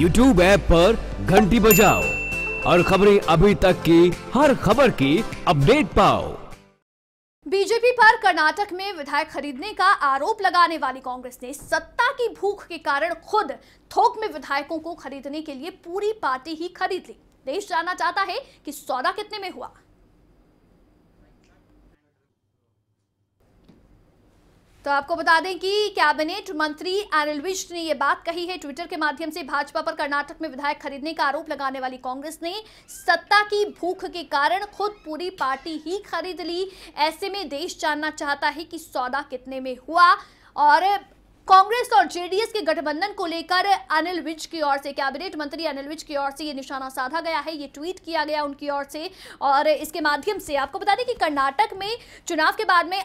YouTube app पर घंटी बजाओ और खबरें अभी तक की हर खबर की अपडेट पाओ। बीजेपी पर कर्नाटक में विधायक खरीदने का आरोप लगाने वाली कांग्रेस ने सत्ता की भूख के कारण खुद थोक में विधायकों को खरीदने के लिए पूरी पार्टी ही खरीद ली। देश जानना चाहता है कि सौदा कितने में हुआ। तो आपको बता दें कि कैबिनेट मंत्री अनिल विज ने यह बात कही है। ट्विटर के माध्यम से भाजपा पर कर्नाटक में विधायक खरीदने का आरोप लगाने वाली कांग्रेस ने सत्ता की भूख के कारण खुद पूरी पार्टी ही खरीद ली। ऐसे में देश जानना चाहता है कि सौदा कितने में हुआ। और कांग्रेस और जेडीएस के गठबंधन को लेकर अनिल विज की ओर से, कैबिनेट मंत्री अनिल विज की ओर से ये निशाना साधा गया है, ये ट्वीट किया गया उनकी ओर से। और इसके माध्यम से आपको बता दें कि कर्नाटक में चुनाव के बाद में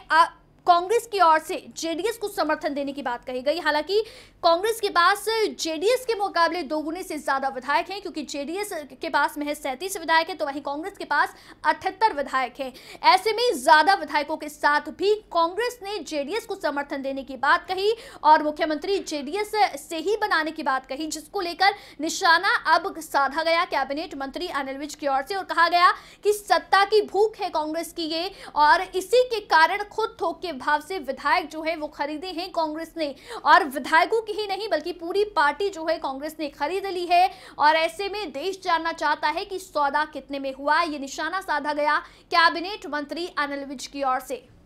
कांग्रेस की ओर से जेडीएस को समर्थन देने की बात कही गई। हालांकि कांग्रेस के पास जेडीएस के मुकाबले दोगुने से ज्यादा विधायक हैं, क्योंकि जेडीएस के पास महज 37 विधायक हैं, तो वहीं कांग्रेस के पास 78 विधायक हैं। ऐसे में ज्यादा विधायकों के साथ भी कांग्रेस ने जेडीएस को समर्थन देने की बात कही और मुख्यमंत्री जेडीएस से ही बनाने की बात कही, जिसको लेकर निशाना अब साधा गया कैबिनेट मंत्री अनिल विज की ओर से। और कहा गया कि सत्ता की भूख है कांग्रेस की ये, और इसी के कारण खुद थोक भाव से विधायक जो है वो खरीदे हैं कांग्रेस ने। और विधायकों की ही नहीं बल्कि पूरी पार्टी जो है कांग्रेस ने खरीद ली है। और ऐसे में देश जानना चाहता है कि सौदा कितने में हुआ, ये निशाना साधा गया कैबिनेट मंत्री अनिल विज की ओर से।